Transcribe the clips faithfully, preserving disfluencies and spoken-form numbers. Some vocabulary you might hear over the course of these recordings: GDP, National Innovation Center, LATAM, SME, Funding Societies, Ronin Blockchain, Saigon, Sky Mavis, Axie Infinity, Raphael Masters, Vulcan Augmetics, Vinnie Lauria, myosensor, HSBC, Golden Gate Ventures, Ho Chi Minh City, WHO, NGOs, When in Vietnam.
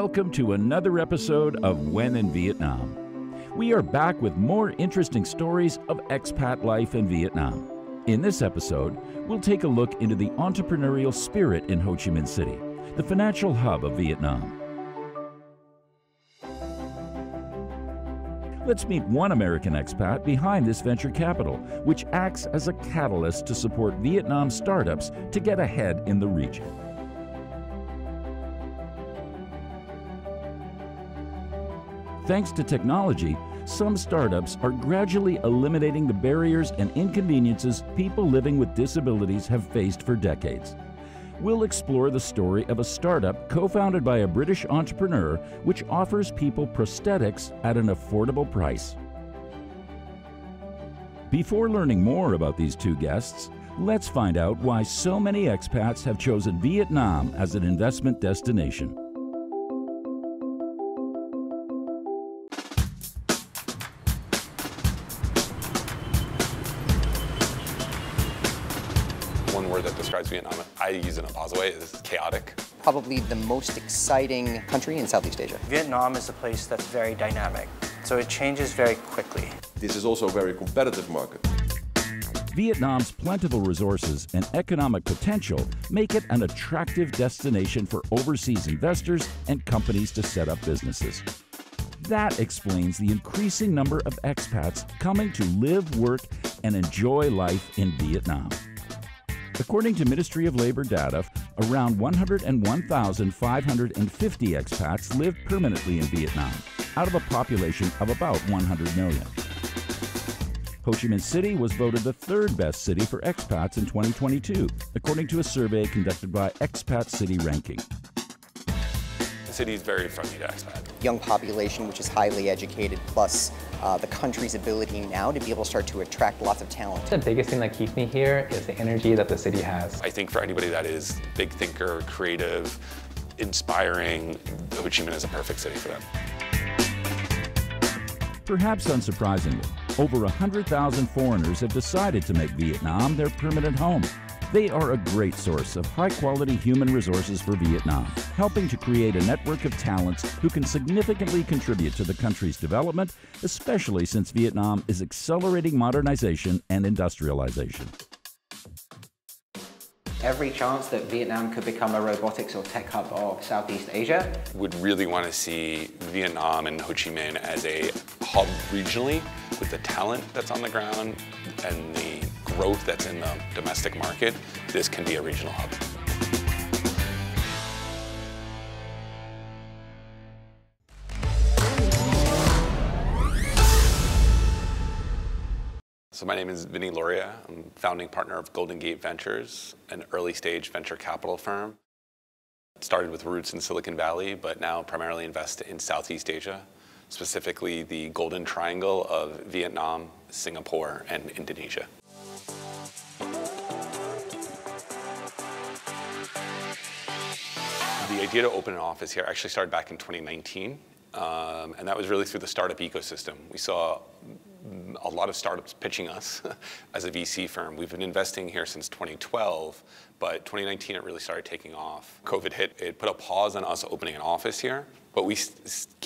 welcome to another episode of When in Vietnam. We are back with more interesting stories of expat life in Vietnam. In this episode, we'll take a look into the entrepreneurial spirit in Ho Chi Minh City, the financial hub of Vietnam. Let's meet one American expat behind this venture capital, which acts as a catalyst to support Vietnam startups to get ahead in the region. Thanks to technology, some startups are gradually eliminating the barriers and inconveniences people living with disabilities have faced for decades. We'll explore the story of a startup co-founded by a British entrepreneur which offers people prosthetics at an affordable price. Before learning more about these two guests, let's find out why so many expats have chosen Vietnam as an investment destination. Vietnam, I use it in a positive way, is chaotic. Probably the most exciting country in Southeast Asia. Vietnam is a place that's very dynamic, so it changes very quickly. This is also a very competitive market. Vietnam's plentiful resources and economic potential make it an attractive destination for overseas investors and companies to set up businesses. That explains the increasing number of expats coming to live, work, and enjoy life in Vietnam. According to Ministry of Labor data, around one hundred one thousand five hundred fifty expats live permanently in Vietnam, out of a population of about one hundred million. Ho Chi Minh City was voted the third best city for expats in twenty twenty-two, according to a survey conducted by Expat City Ranking. The city is very friendly to expats. Young population, which is highly educated, plus Uh, the country's ability now to be able to start to attract lots of talent. The biggest thing that keeps me here is the energy that the city has. I think for anybody that is big thinker, creative, inspiring, Ho Chi Minh is a perfect city for them. Perhaps unsurprisingly, over one hundred thousand foreigners have decided to make Vietnam their permanent home. They are a great source of high-quality human resources for Vietnam, helping to create a network of talents who can significantly contribute to the country's development, especially since Vietnam is accelerating modernization and industrialization. Every chance that Vietnam could become a robotics or tech hub of Southeast Asia. Would really want to see Vietnam and Ho Chi Minh as a hub regionally, with the talent that's on the ground and the growth that's in the domestic market. This can be a regional hub. So my name is Vinnie Lauria. I'm founding partner of Golden Gate Ventures, an early stage venture capital firm. It started with roots in Silicon Valley, but now primarily invest in Southeast Asia, specifically the Golden Triangle of Vietnam, Singapore, and Indonesia. The idea to open an office here actually started back in twenty nineteen, um, and that was really through the startup ecosystem. We saw a lot of startups pitching us as a V C firm. We've been investing here since twenty twelve, but twenty nineteen it really started taking off. COVID hit, it put a pause on us opening an office here, but we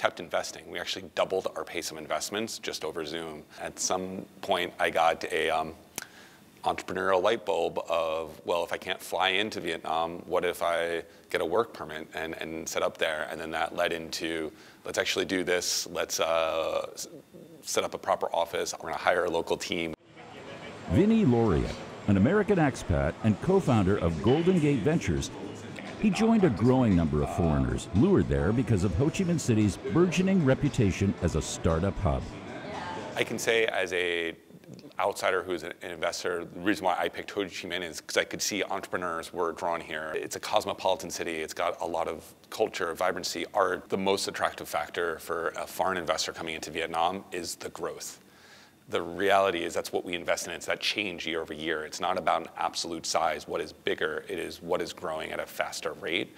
kept investing. We actually doubled our pace of investments just over Zoom. At some point I got a um, entrepreneurial light bulb of, well, if I can't fly into Vietnam, what if I get a work permit and, and set up there? And then that led into, let's actually do this, let's uh, set up a proper office, we're gonna hire a local team. Vinnie Lauria, an American expat and co-founder of Golden Gate Ventures, he joined a growing number of foreigners lured there because of Ho Chi Minh City's burgeoning reputation as a startup hub. I can say as a outsider who's an investor, the reason why I picked Ho Chi Minh is because I could see entrepreneurs were drawn here. It's a cosmopolitan city. It's got a lot of culture, vibrancy, art. The most attractive factor for a foreign investor coming into Vietnam is the growth. The reality is that's what we invest in. It's that change year over year. It's not about an absolute size, what is bigger. It is what is growing at a faster rate.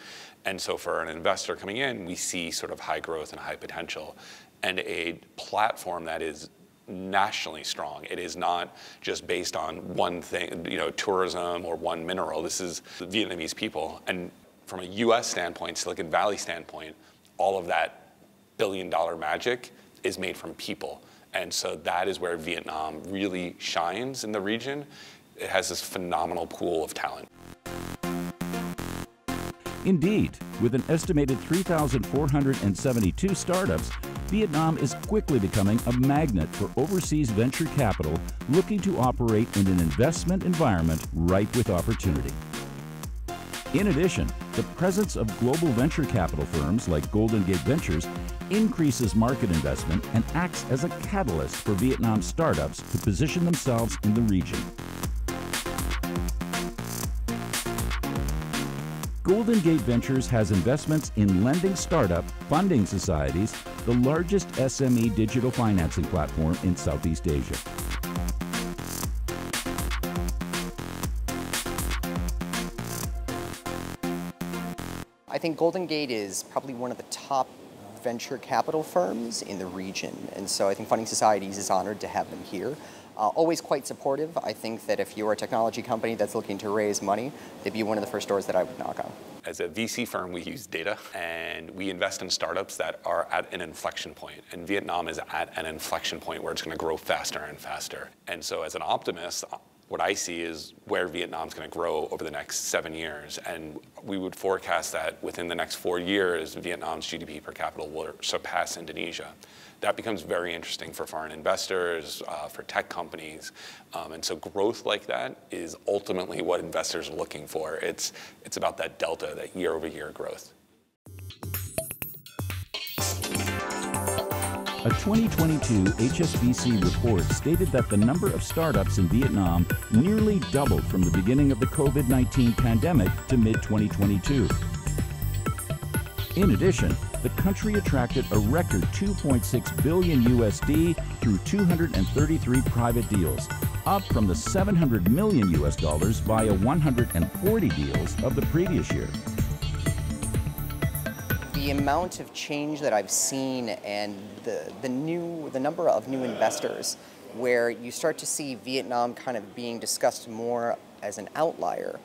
And so for an investor coming in, we see sort of high growth and high potential and a platform that is nationally strong. It is not just based on one thing, you know, tourism or one mineral. This is the Vietnamese people. And from a U S standpoint, Silicon Valley standpoint, all of that billion dollar magic is made from people. And so that is where Vietnam really shines in the region. It has this phenomenal pool of talent. Indeed, with an estimated three thousand four hundred seventy-two startups, Vietnam is quickly becoming a magnet for overseas venture capital looking to operate in an investment environment ripe with opportunity. In addition, the presence of global venture capital firms like Golden Gate Ventures increases market investment and acts as a catalyst for Vietnam startups to position themselves in the region. Golden Gate Ventures has investments in lending startup Funding Societies, the largest S M E digital financing platform in Southeast Asia. I think Golden Gate is probably one of the top venture capital firms in the region, and so I think Funding Societies is honored to have them here. Uh, always quite supportive. I think that if you're a technology company that's looking to raise money, they'd be one of the first doors that I would knock on. As a V C firm, we use data, and we invest in startups that are at an inflection point. And Vietnam is at an inflection point where it's going to grow faster and faster. And so as an optimist, what I see is where Vietnam's going to grow over the next seven years. And we would forecast that within the next four years, Vietnam's G D P per capita will surpass Indonesia. That becomes very interesting for foreign investors, uh, for tech companies. Um, and so growth like that is ultimately what investors are looking for. It's, it's about that delta, that year-over-year growth. A twenty twenty-two H S B C report stated that the number of startups in Vietnam nearly doubled from the beginning of the COVID nineteen pandemic to mid twenty twenty-two. In addition, the country attracted a record two point six billion U S D through two hundred thirty-three private deals, up from the seven hundred million U S dollars via one hundred forty deals of the previous year. The amount of change that I've seen and the, the, new, the number of new investors, where you start to see Vietnam kind of being discussed more as an outlier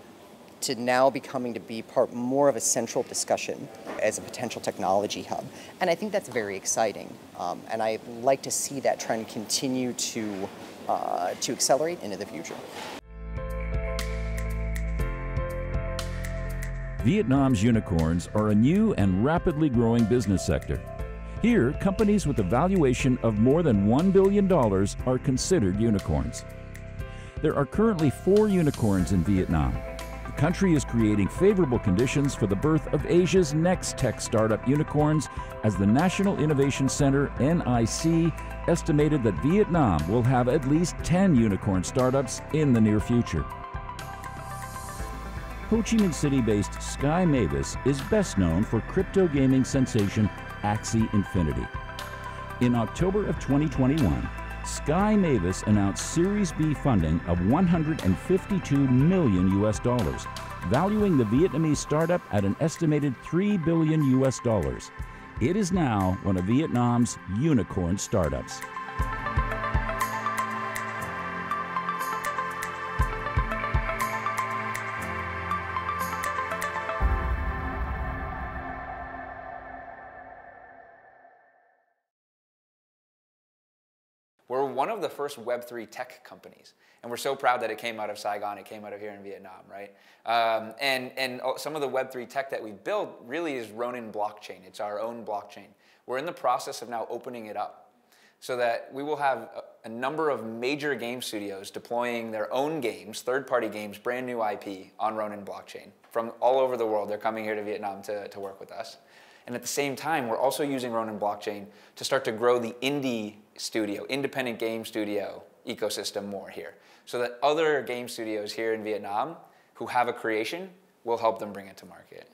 to now becoming to be part more of a central discussion as a potential technology hub. And I think that's very exciting. Um, and I'd like to see that trend continue to, uh, to accelerate into the future. Vietnam's unicorns are a new and rapidly growing business sector. Here, companies with a valuation of more than one billion dollars are considered unicorns. There are currently four unicorns in Vietnam. The country is creating favorable conditions for the birth of Asia's next tech startup unicorns, as the National Innovation Center, N I C, estimated that Vietnam will have at least ten unicorn startups in the near future. Ho Chi Minh City-based Sky Mavis is best known for crypto gaming sensation Axie Infinity. In October of twenty twenty-one, Sky Mavis announced Series B funding of one hundred fifty-two million U S dollars, valuing the Vietnamese startup at an estimated three billion U S dollars. It is now one of Vietnam's unicorn startups. We're one of the first Web three tech companies, and we're so proud that it came out of Saigon, it came out of here in Vietnam, right? Um, and, and some of the Web three tech that we built really is Ronin Blockchain. It's our own blockchain. We're in the process of now opening it up so that we will have a, a number of major game studios deploying their own games, third-party games, brand new I P on Ronin Blockchain. From all over the world, they're coming here to Vietnam to, to work with us. And at the same time, we're also using Ronin Blockchain to start to grow the indie studio, independent game studio ecosystem more here, so that other game studios here in Vietnam who have a creation will help them bring it to market.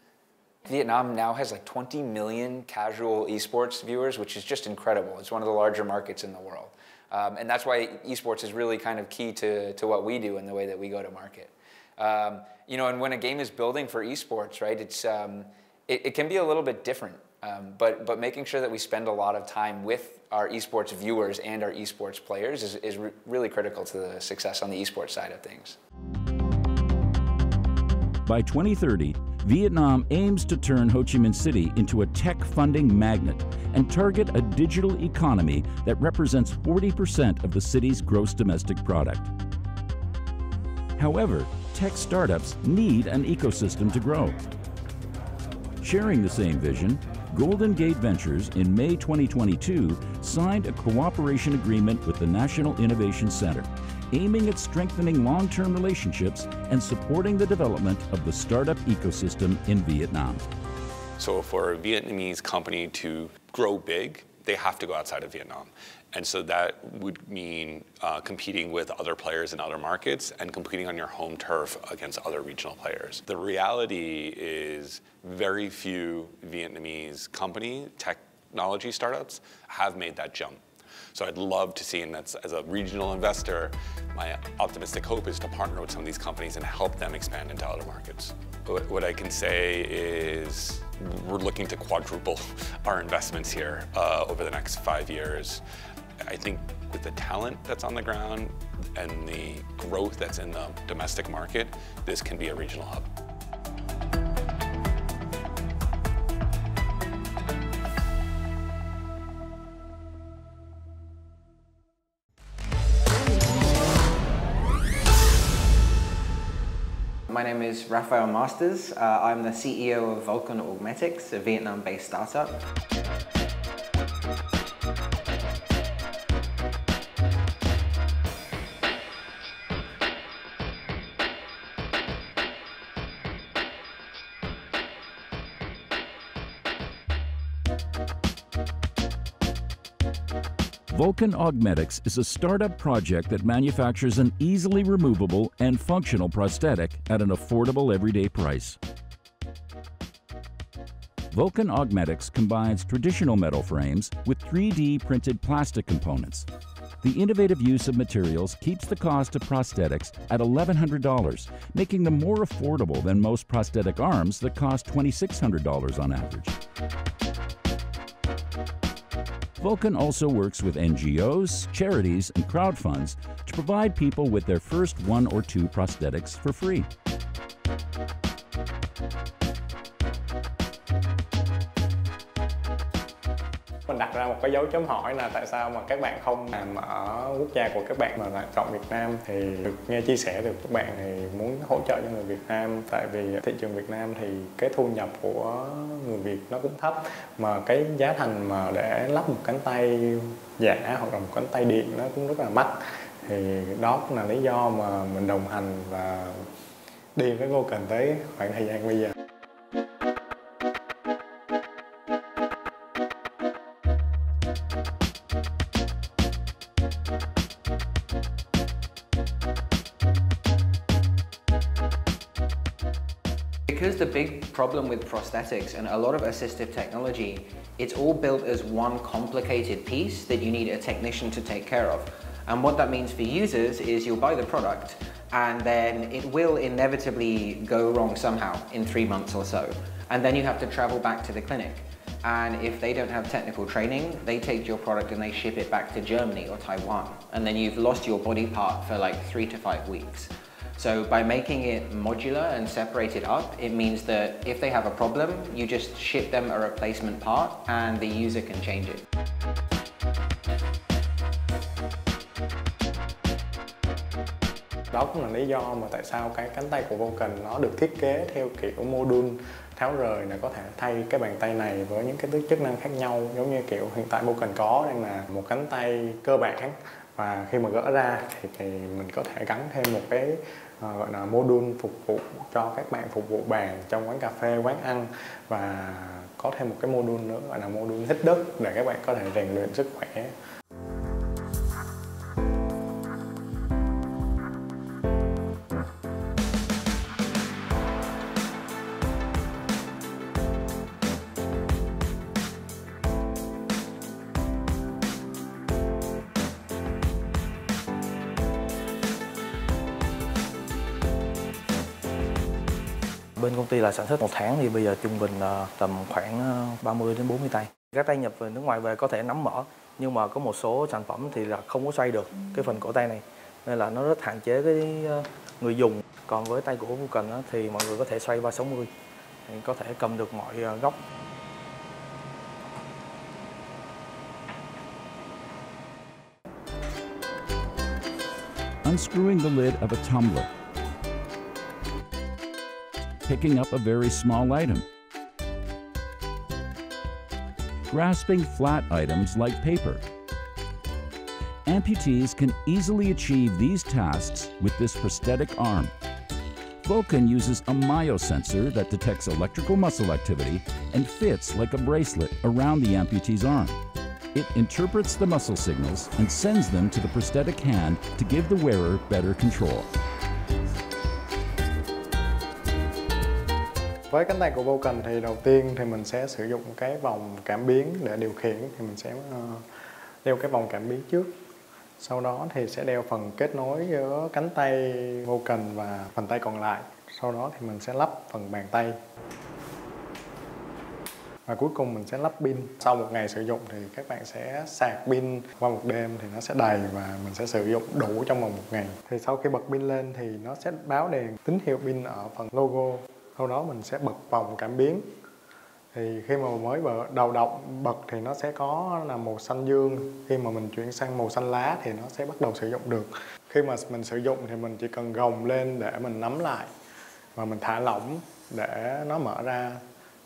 Vietnam now has like twenty million casual esports viewers, which is just incredible. It's one of the larger markets in the world. Um, and that's why esports is really kind of key to, to what we do and the way that we go to market. Um, you know, and when a game is building for esports, right, it's, um, it, it can be a little bit different. Um, but, but making sure that we spend a lot of time with our esports viewers and our esports players is, is re really critical to the success on the esports side of things. By twenty thirty, Vietnam aims to turn Ho Chi Minh City into a tech funding magnet and target a digital economy that represents forty percent of the city's gross domestic product. However, tech startups need an ecosystem to grow. Sharing the same vision, Golden Gate Ventures in May twenty twenty-two signed a cooperation agreement with the National Innovation Center, aiming at strengthening long-term relationships and supporting the development of the startup ecosystem in Vietnam. So for a Vietnamese company to grow big, they have to go outside of Vietnam. And so that would mean uh, competing with other players in other markets and competing on your home turf against other regional players. The reality is very few Vietnamese company technology startups have made that jump. So I'd love to see, and that's, as a regional investor, my optimistic hope is to partner with some of these companies and help them expand into other markets. What I can say is we're looking to quadruple our investments here uh, over the next five years. I think with the talent that's on the ground and the growth that's in the domestic market, this can be a regional hub. My name is Raphael Masters. Uh, I'm the C E O of Vulcan Augmetics, a Vietnam-based startup. Vulcan Augmetics is a startup project that manufactures an easily removable and functional prosthetic at an affordable everyday price. Vulcan Augmetics combines traditional metal frames with three D printed plastic components. The innovative use of materials keeps the cost of prosthetics at eleven hundred dollars, making them more affordable than most prosthetic arms that cost twenty-six hundred dollars on average. Vulcan also works with N G Os, charities, and crowdfunds to provide people with their first one or two prosthetics for free. Mình đặt ra một cái dấu chấm hỏi là tại sao mà các bạn không làm ở quốc gia của các bạn mà lại chọn Việt Nam, thì được nghe chia sẻ từ các bạn thì muốn hỗ trợ cho người Việt Nam, tại vì thị trường Việt Nam thì cái thu nhập của người Việt nó cũng thấp, mà cái giá thành mà để lắp một cánh tay giả hoặc là một cánh tay điện nó cũng rất là mắc, thì đó cũng là lý do mà mình đồng hành và đi với Vulcan tới khoảng thời gian bây giờ. Because the big problem with prosthetics and a lot of assistive technology, it's all built as one complicated piece that you need a technician to take care of. And what that means for users is you'll buy the product and then it will inevitably go wrong somehow in three months or so. And then you have to travel back to the clinic. And if they don't have technical training, they take your product and they ship it back to Germany or Taiwan. And then you've lost your body part for like three to five weeks. So by making it modular and separated up, it means that if they have a problem, you just ship them a replacement part and the user can change it. Đó cũng là lý do mà tại sao cái cánh tay của Vulcan nó được thiết kế theo kiểu module tháo rời, là có thể thay cái bàn tay này với những cái chức năng khác nhau, giống như kiểu hiện tại Vulcan có đang là một cánh tay cơ bản, và khi mà gỡ ra thì, thì mình có thể gắn thêm một cái uh, gọi là module phục vụ cho các bạn phục vụ bàn trong quán cà phê, quán ăn, và có thêm một cái module nữa gọi là module hít đất để các bạn có thể rèn luyện sức khỏe. Bên công ty là sản xuất một tháng thì bây giờ trung bình là tầm khoảng ba mươi đến bốn mươi tay. Các tay nhập về nước ngoài về có thể nắm mở, nhưng mà có một số sản phẩm thì là không có xoay được cái phần cổ tay này, nên là nó rất hạn chế cái người dùng. Còn với tay của Vulcan thì mọi người có thể xoay ba sáu mươi thì có thể cầm được mọi góc. Unscrewing the lid of a tumbler, picking up a very small item, grasping flat items like paper. Amputees can easily achieve these tasks with this prosthetic arm. Vulcan uses a myosensor that detects electrical muscle activity and fits like a bracelet around the amputee's arm. It interprets the muscle signals and sends them to the prosthetic hand to give the wearer better control. Với cánh tay của Vulcan thì đầu tiên thì mình sẽ sử dụng cái vòng cảm biến để điều khiển, thì mình sẽ đeo cái vòng cảm biến trước. Sau đó thì sẽ đeo phần kết nối giữa cánh tay Vulcan và phần tay còn lại. Sau đó thì mình sẽ lắp phần bàn tay. Và cuối cùng mình sẽ lắp pin. Sau một ngày sử dụng thì các bạn sẽ sạc pin. Qua một đêm thì nó sẽ đầy và mình sẽ sử dụng đủ trong vòng một ngày. Thì sau khi bật pin lên thì nó sẽ báo đèn tín hiệu pin ở phần logo. Sau đó mình sẽ bật vòng cảm biến. Thì khi mà mới đầu động bật thì nó sẽ có là màu xanh dương. Khi mà mình chuyển sang màu xanh lá thì nó sẽ bắt đầu sử dụng được. Khi mà mình sử dụng thì mình chỉ cần gồng lên để mình nắm lại và mình thả lỏng để nó mở ra.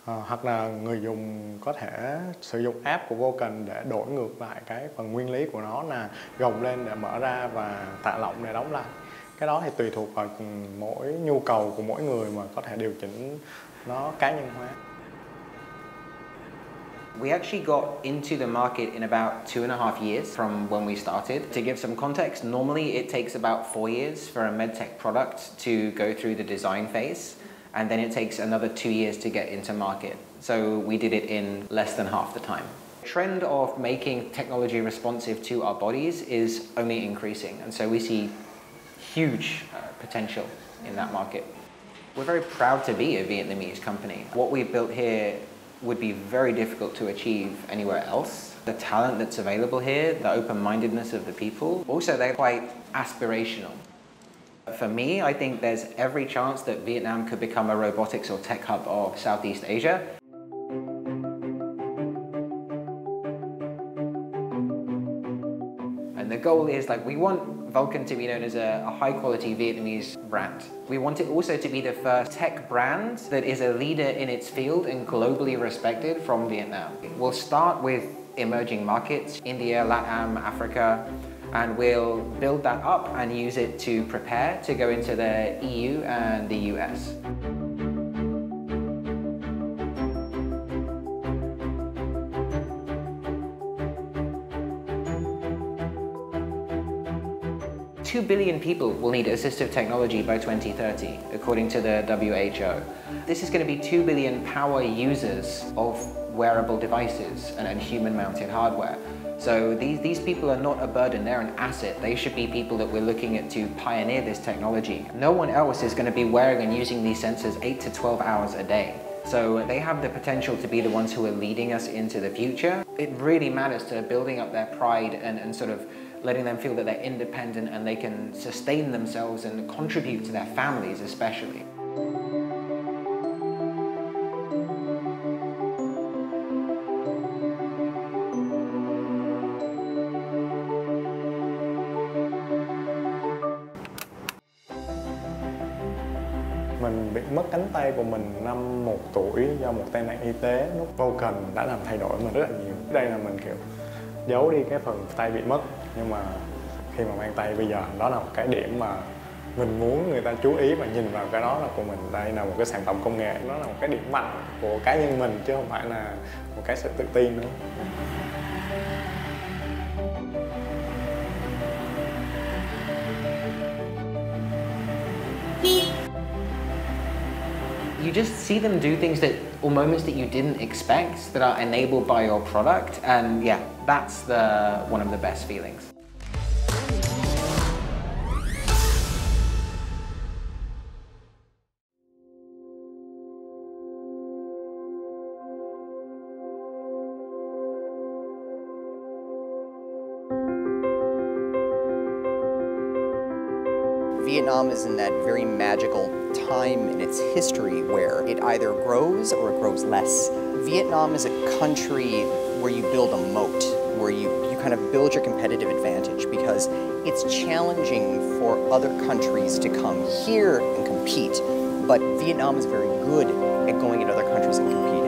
À, hoặc là người dùng có thể sử dụng app của Vulcan để đổi ngược lại cái phần nguyên lý của nó là gồng lên để mở ra và thả lỏng để đóng lại. Cái đó thì tùy thuộc vào mỗi nhu cầu của mỗi người mà có thể điều chỉnh nó cá nhân hóa. We actually got into the market in about two and a half years from when we started. To give some context, normally it takes about four years for a medtech product to go through the design phase, and then it takes another two years to get into market. So we did it in less than half the time. The trend of making technology responsive to our bodies is only increasing, and so we see huge uh, potential in that market. We're very proud to be a Vietnamese company. What we've built here would be very difficult to achieve anywhere else. The talent that's available here, the open-mindedness of the people, also they're quite aspirational. For me, I think there's every chance that Vietnam could become a robotics or tech hub of Southeast Asia. And the goal is, like, we want Vulcan to be known as a, a high-quality Vietnamese brand. We want it also to be the first tech brand that is a leader in its field and globally respected from Vietnam. We'll start with emerging markets, India, LATAM, Africa, and we'll build that up and use it to prepare to go into the E U and the U S. Two billion people will need assistive technology by twenty thirty, according to the W H O. This is going to be two billion power users of wearable devices and, and human-mounted hardware. So these, these people are not a burden, they're an asset. They should be people that we're looking at to pioneer this technology. No one else is going to be wearing and using these sensors eight to twelve hours a day. So they have the potential to be the ones who are leading us into the future. It really matters to building up their pride and, and sort of letting them feel that they're independent and they can sustain themselves and contribute to their families especially. Mình bị mất cánh tay của mình năm một tuổi do một tai nạn y tế. Lúc Vulcan đã làm thay đổi mình rất là nhiều. Đây là mình kiểu giấu đi cái phần tay bị mất, nhưng mà khi mà mang tay bây giờ đó là một cái điểm mà mình muốn người ta chú ý và nhìn vào cái đó là của mình. Đây là một cái sản phẩm công nghệ, nó là một cái điểm mạnh của cá nhân mình chứ không phải là một cái sự tự tin nữa. You just see them do things that, or moments that you didn't expect, that are enabled by your product, and yeah, that's the one of the best feelings. Vietnam is in that very magical time in its history where it either grows or it grows less. Vietnam is a country where you build a moat, where you, you kind of build your competitive advantage, because it's challenging for other countries to come here and compete, but Vietnam is very good at going into other countries and competing.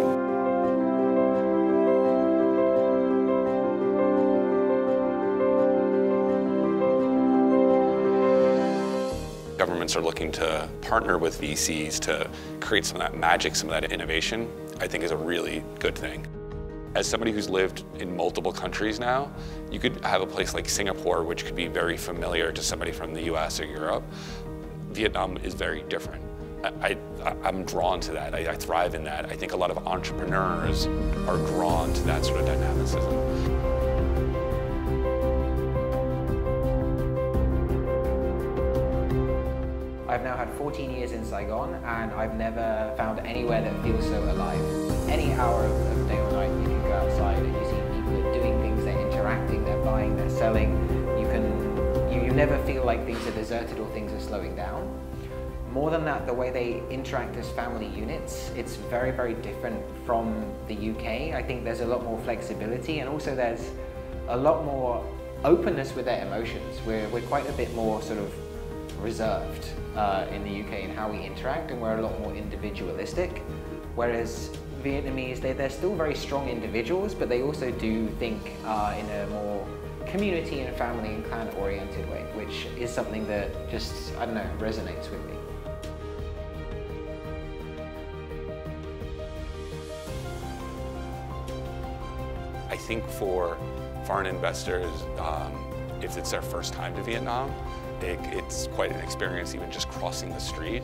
Governments are looking to partner with V Cs to create some of that magic, some of that innovation, I think is a really good thing. As somebody who's lived in multiple countries now, you could have a place like Singapore, which could be very familiar to somebody from the U S or Europe. Vietnam is very different. I, I, I'm drawn to that. I, I thrive in that. I think a lot of entrepreneurs are drawn to that sort of dynamicism. I've now had fourteen years in Saigon, and I've never found anywhere that feels so alive. Any hour of, of day or night, you can go outside and you see people are doing things, they're interacting, they're buying, they're selling. You can, you, you never feel like things are deserted or things are slowing down. More than that, the way they interact as family units, it's very, very different from the U K. I think there's a lot more flexibility, and also there's a lot more openness with their emotions. We're, we're quite a bit more sort of reserved uh, in the U K in how we interact, and we're a lot more individualistic, whereas Vietnamese, they, they're still very strong individuals, but they also do think uh, in a more community and family and clan oriented way, which is something that just, I don't know, resonates with me. I think for foreign investors, um, if it's their first time to Vietnam, It, it's quite an experience, even just crossing the street.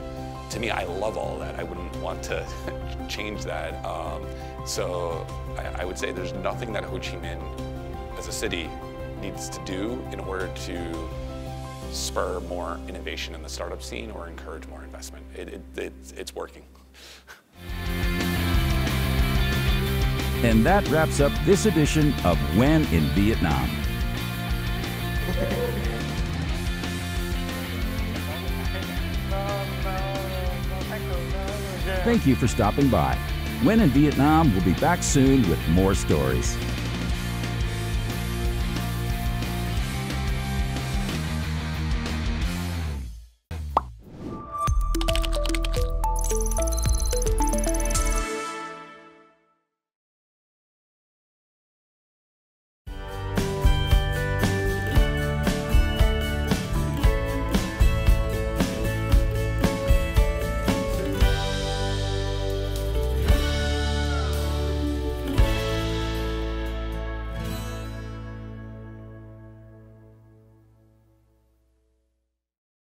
To me, I love all that. I wouldn't want to change that. Um, so I, I would say there's nothing that Ho Chi Minh as a city needs to do in order to spur more innovation in the startup scene or encourage more investment. It, it, it, it's working. And that wraps up this edition of When in Vietnam. Thank you for stopping by. When in Vietnam will be back soon with more stories.